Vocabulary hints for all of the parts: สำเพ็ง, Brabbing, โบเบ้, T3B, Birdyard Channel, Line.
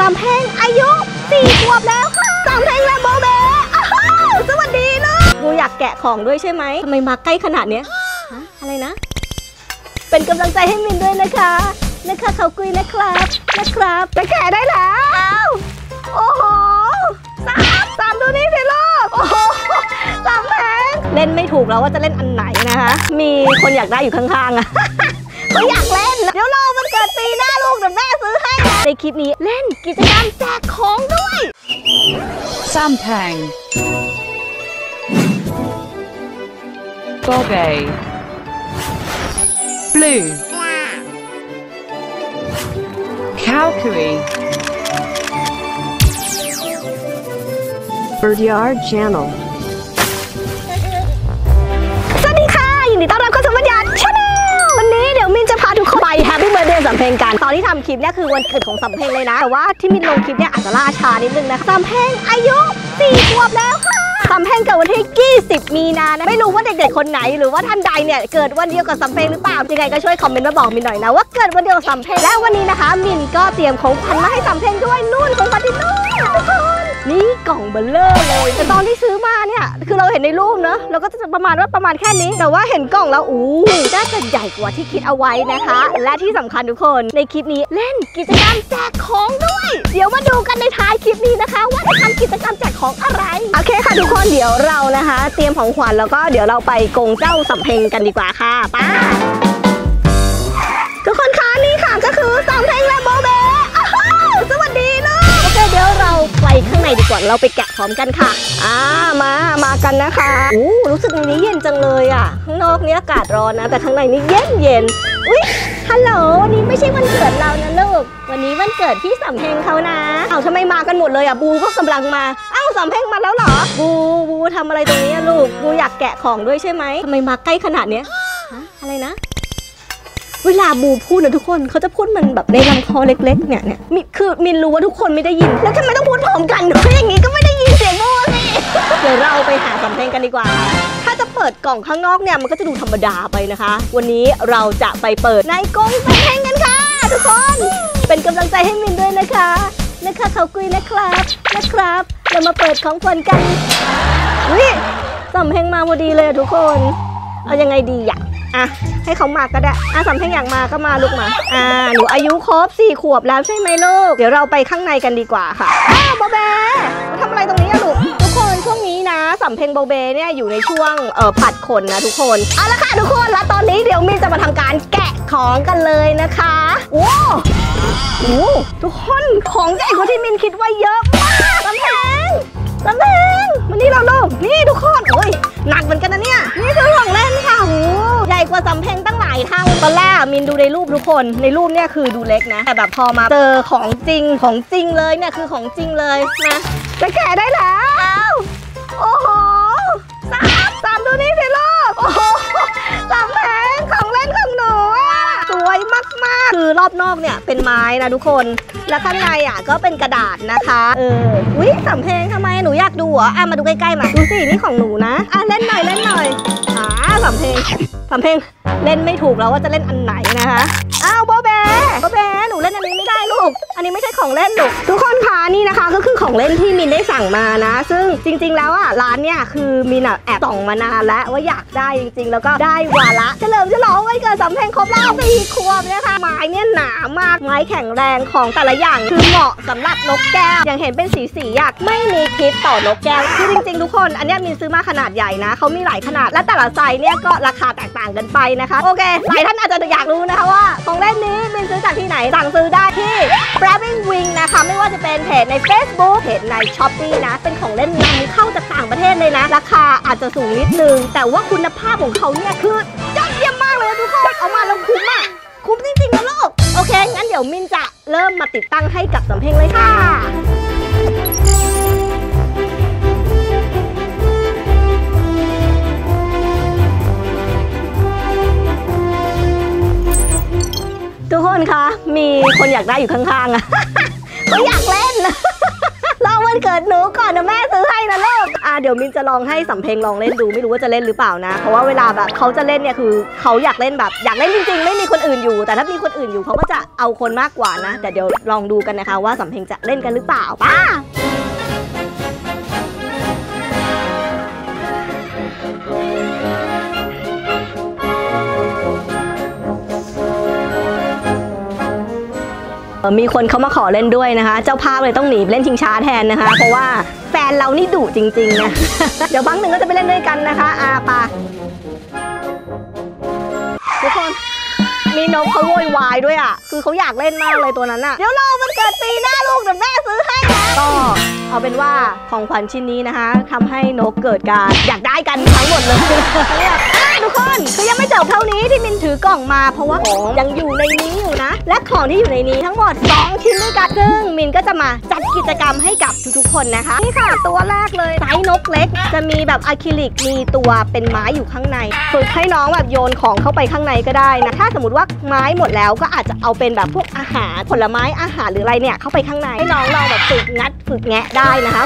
สามเพ็งอายุ4 ขวบแล้วค่ะสามเพ็งและโบเบอ้าวสวัสดีลูกบูอยากแกะของด้วยใช่ไหมทำไมมาใกล้ขนาดเนี้ยอะไรนะเป็นกำลังใจให้มินด้วยนะคะเขากุยนะครับจะแกะได้แล้วโอ้โหสามดูนี่สิลูกโอ้โหสามเพ็งเล่นไม่ถูกแล้วว่าจะเล่นอันไหนนะคะมีคนอยากได้อยู่ข้างๆอ่ะก็อยากเล่นเดี๋ยวรอมันเกิดปีหน้าลูกเดี๋ยวแม่ซื้อให้ในคลิปนี้เล่นกิจกรรมแจกของด้วยซัมแพงโบเบย์บลูคาวคุย Birdyard Channel สวัสดีค่ะยินดีต้อนรับเข้าสู่ Birdyard Channelวันนี้เดี๋ยวมินจะพาทุกคนไปแฮปปี้เบิร์ธเดย์สำเพ็งกันตอนที่ทำคลิปเนี่ยคือวันเกิดของสำเพ็งเลยนะแต่ว่าที่มินลงคลิปเนี่ยอาจจะล่าช้านิดนึงนะสำเพ็งอายุ4 ขวบแล้วค่ะสำเพ็งเกิดวันที่20 มีนานะไม่รู้ว่าเด็กๆคนไหนหรือว่าท่านใดเนี่ยเกิดวันเดียวกับสำเพ็งหรือเปล่ายังไงก็ช่วยคอมเมนต์มาบอกมินหน่อยนะว่าเกิดวันเดียวกับสำเพ็งและวันนี้นะคะมินก็เตรียมของขวัญมาให้สำเพ็งด้วยนู่นของขวัญที่นู่นทุกคนนี่กล่องเบลเลอร์เลยแต่ตอนที่ซื้อมาเนี่ยคือเราเห็นในรูปเนอะเราก็จะประมาณแค่นี้แต่ว่าเห็นกล่องแล้วน่าจะใหญ่กว่าที่คิดเอาไว้นะคะและที่สำคัญทุกคนในคลิปนี้เล่นกิจกรรมแจกของด้วยเดี๋ยวมาดูกันในท้ายคลิปนี้นะคะว่าจะทำกิจกรรมแจกของอะไรโอเคค่ะทุกคนเดี๋ยวเรานะคะเตรียมของขวัญแล้วก็เดี๋ยวเราไปกงเจ้าสำเพ็งกันดีกว่าค่ะไปทุกคนคะนี่ค่ะก็คือสำเพ็งและโบเบสวัสดีลูกโอเคเดี๋ยวเราไปข้างในดีกว่าเราไปแกะพร้อมกันค่ะมากันนะคะรู้สึกในนี้เย็นจังเลยอ่ะข้างนอกนี้อากาศร้อนนะแต่ข้างในนี่เย็นอุ๊ยฮัลโหลวันนี้ไม่ใช่วันเกิดเรานะลูกวันนี้วันเกิดพี่สำเพ็งเขานะเอาทำไมมากันหมดเลยอ่ะบูก็กำลังมาเอ้าสำเพ็งมาแล้วเหรอบูทำอะไรตรงนี้ลูกบูอยากแกะของด้วยใช่ไหมทำไมมาใกล้ขนาดเนี้ยอะไรนะเวลาบูพูดนะทุกคนเขาจะพูดมันแบบในลำคอเล็กๆเนี่ยคือมินรู้ว่าทุกคนไม่ได้ยินแล้วทำไมต้องพูดพร้อมกันด้วยอย่างนี้ก็ไม่ได้ยินเสียงบูสิเดี๋ยวเราไปหาสำเพ็งกันดีกว่าถ้าจะเปิดกล่องข้างนอกเนี่ยมันก็จะดูธรรมดาไปนะคะวันนี้เราจะไปเปิดในกล่องสำเพ็งกันค่ะทุกคนเป็นกำลังใจให้มินด้วยนะคะเขากุยนะครับเรามาเปิดของขวัญกันนี่สำเพ็งมาพอดีเลยทุกคนเอายังไงดีอ่ะให้เขามาก็ได้สำเพ็งอยากมาก็มาลูกมาหนูอายุครบ4 ขวบแล้วใช่ไหมลูกเดี๋ยวเราไปข้างในกันดีกว่าค่ะโบเบทำอะไรตรงนี้ลูกทุกคนช่วงนี้นะสำเพ็งโบเบเนี่ยอยู่ในช่วงผัดขนนะทุกคนเอาละค่ะทุกคนแล้วตอนนี้เดี๋ยวมินจะมาทำการแกะของกันเลยนะคะโอ้ทุกคนของใหญ่กว่าที่มินคิดไว้เยอะมากสำเพ็งวันนี้เราลูกนี่ทุกคนโอ้ยหนักเหมือนกันนะเนี่ยนี่คือของเล่นค่ะใหญ่กว่าสำเพ็งตั้งหลายเท่าตอนแรกมินดูในรูปทุกคนในรูปเนี่ยคือดูเล็กนะแต่แบบพอมาเจอของจริงเลยเนี่ยคือของจริงเลยนะจะแกะได้แล้วโอ้โหสามดูนี่สิลูกโอ้โหสำเพ็งของเล่นของหนูสวยมากๆคือรอบนอกเนี่ยเป็นไม้นะทุกคนแล้วข้างในก็เป็นกระดาษนะคะอุ๊ยสำเพ็งทำไมหนูอยากดูเหรอมาดูใกล้ๆมาดูสินี่ของหนูนะเล่นหน่อยสำเพ็งเล่นไม่ถูกแล้วว่าจะเล่นอันไหนนะคะอ้าวโบเบหนูเล่นอันนี้ไม่ได้ลูกอันนี้ไม่ใช่ของเล่นลูกทุกคนคะนี่นะคะก็คือของเล่นที่มินได้สั่งมานะซึ่งจริงๆแล้วร้านเนี่ยคือมินแอบส่องมานานแล้วว่าอยากได้จริงๆแล้วก็ได้วาระเฉลิมฉลองวันเกิดสำเพ็งครบรอบ4 ขวบนะคะไม้เนี่ยหนามากไม้แข็งแรงของแต่ละอย่างคือเหมาะสำหรับนกแก้วอย่างเห็นเป็นสีอยากไม่มีพิษต่อนกแก้วคือจริงๆทุกคนอันนี้มินซื้อมาขนาดใหญ่นะเขามีหลายขนาดและแต่ละไซส์เนี่ยก็ราคาแตกต่างกันไปนะคะโอเคหลายท่านอาจจะอยากรู้นะคะว่าของเล่นนี้มินซื้อจากที่ไหนสั่งซื้อได้ที่ Brabbing นะคะไม่ว่าจะเป็นเพจใน Facebook เพจใน Shopee นะเป็นของเล่นนำเข้าจากต่างประเทศเลยนะราคาอาจจะสูงนิดนึงแต่ว่าคุณภาพของเขาเนี่ยคือยอดเยี่ยมมากเลยทุกคนเอามาแล้วคุ้มจริงๆนะลูกโอเคงั้นเดี๋ยวมินจะเริ่มมาติดตั้งให้กับสำเพ็งเลยค่ะทุกคนคะมีคนอยากได้อยู่ข้างๆเขาอยากเล่นเราวันเกิดหนูก่อนนะแม่ซื้อให้นะลูก เดี๋ยวมินจะลองให้สำเพ็งลองเล่นดูไม่รู้ว่าจะเล่นหรือเปล่านะเพราะว่าเวลาแบบเขาจะเล่นเนี่ยคือเขาอยากเล่นแบบอยากเล่นจริงๆไม่มีคนอื่นอยู่แต่ถ้ามีคนอื่นอยู่เขาก็จะเอาคนมากกว่านะแต่เดี๋ยวลองดูกันนะคะว่าสำเพ็งจะเล่นกันหรือเปล่าป้ามีคนเขามาขอเล่นด้วยนะคะเจ้าภาพเลยต้องหนีเล่นชิงช้าแทนนะคะเพราะว่าแฟนเรานี่ดุจริงๆนะ เดี๋ยวพักหนึ่งก็จะไปเล่นด้วยกันนะคะปาทุกคนมีนกเขาโวยวายด้วยอ่ะคือเขาอยากเล่นมากเลยตัวนั้นอ่ะเดี๋ยวรอมันเกิดปีหน้าลูกเดี๋ยวแม่ซื้อให้ก็เอาเป็นว่าของขวัญชิ้นนี้นะคะทำให้นกเกิดการอยากได้กันทั้งหมดเลยทุกคนคือยังไม่จบเท่านี้ที่มินถือกล่องมาเพราะว่าของยังอยู่ในนี้อยู่นะและของที่อยู่ในนี้ทั้งหมด2ชิ้นด้วยกันซึ่งมินก็จะมาจัดกิจกรรมให้กับทุกๆคนนะคะนี่ค่ะตัวแรกเลยไซส์นกเล็กจะมีแบบอะคริลิกมีตัวเป็นไม้อยู่ข้างในฝึกให้น้องแบบโยนของเข้าไปข้างในก็ได้นะถ้าสมมติว่าไม้หมดแล้วก็อาจจะเอาเป็นแบบพวกอาหารผลไม้อาหารหรืออะไรเนี่ยเข้าไปข้างในให้น้องลองแบบฝึกงัดฝึกแงะได้นะคะ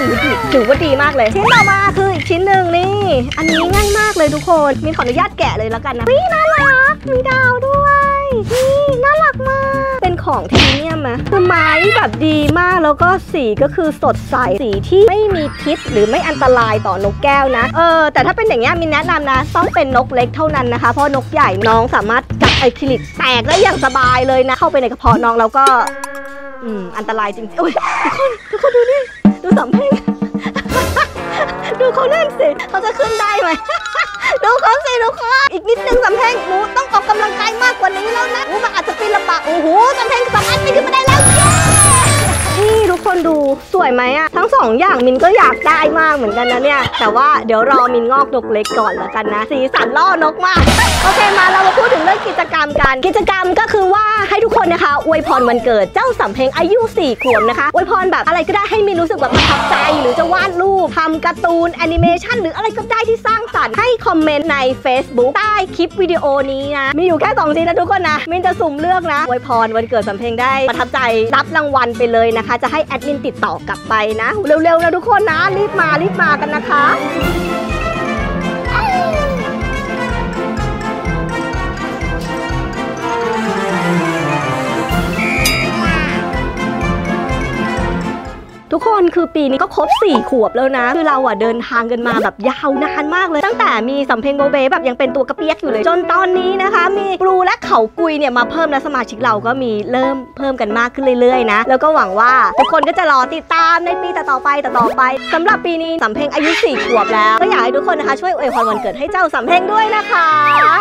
ถือว่าดีมากเลยชิ้นต่อมาคืออีกชิ้นหนึ่งนี่อันนี้ง่ายมากเลยทุกคนมินขออนุญาตแกะเลยแล้วกันนะนี่น่ารักมีดาวด้วยนี่น่ารักมากเป็นของพรีเมียมนะคือไม้แบบดีมากแล้วก็สีก็คือสดใสสีที่ไม่มีพิษหรือไม่อันตรายต่อนกแก้วนะแต่ถ้าเป็นอย่างเงี้ยมินแนะนำนะต้องเป็นนกเล็กเท่านั้นนะคะเพราะนกใหญ่น้องสามารถกัดอะคริลิกแตกได้อย่างสบายเลยนะเข้าไปในกระเพาะน้องแล้วก็อันตรายจริงๆอุ้ยทุกคนดูนี่ดูสำเพ็ง ดูเขาเล่นสิเขาจะขึ้นได้ไหม ดูเขาสิดูเขาอีกนิดนึงสำเพ็งหนูต้องออกกำลังกายมากกว่านี้แล้วนะหนูมาอาจจะปีนลำบากโอ้โหสำเพ็งสามารถปีนขึ้นมาได้แล้วนี่ทุกคนดูสวยไหมอะทั้ง2อย่างมินก็อยากได้มากเหมือนกันนะเนี่ยแต่ว่าเดี๋ยวรอมินงอกนกเล็กก่อนแล้วกันนะสีสันล่อนกมากโอเคมาเรามาพูดถึงเรื่องกิจกรรมกันกิจกรรมก็คือว่าให้ทุกคนนะคะอวยพรวันเกิดเจ้าสำเพ็งอายุ4ขวบนะคะอวยพรแบบอะไรก็ได้ให้มินรู้สึกแบบประทับใจหรือจะวาดรูปทำการ์ตูนแอนิเมชันหรืออะไรก็ได้ที่สร้างสรรค์ให้คอมเมนต์ใน Facebook ใต้คลิปวิดีโอนี้นะมีอยู่แค่2ชิ้นนะทุกคนนะมินจะสุ่มเลือกนะอวยพรวันเกิดสำเพ็งได้ประทับใจรับรางวัลไปเลยนะคะจะให้แอดมินติดต่อกลับไปนะเร็วๆนะทุกคนนะรีบมากันนะคะทุกคนคือปีนี้ก็ครบ4ขวบแล้วนะคือเราอ่ะเดินทางกันมาแบบยาวนานมากเลยตั้งแต่มีสำเพ็งโบเบ้แบบยังเป็นตัวกระเปี๊ยกอยู่เลยจนตอนนี้นะคะมีปลูและเขากุยเนี่ยมาเพิ่มและสมาชิกเราก็มีเริ่มเพิ่มกันมากขึ้นเรื่อยๆนะแล้วก็หวังว่าทุกคนก็จะรอติดตามในปีต่อไปสำหรับปีนี้สำเพ็งอายุ4ขวบแล้วก็อยากให้ทุกคนนะคะช่วยอวยพรวันเกิดให้เจ้าสำเพ็งด้วยนะคะ Happy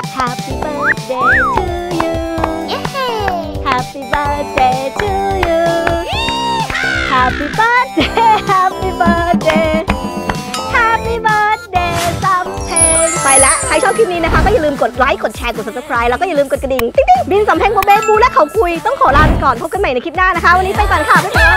Birthday to you Happy Birthday to you Happy birthday Happy birthday Happy birthday สำเพ็งไปละใครชอบคลิปนี้นะคะก็อย่าลืมกดไลค์กดแชร์กด subscribe แล้วก็อย่าลืมกดกระดิ่งติ๊งบินสำเพ็งโบเบ้บูและเขาคุยต้องขอลาไปก่อนพบกันใหม่ในคลิปหน้านะคะวันนี้ไปก่อนค่ะบ๊ายบาย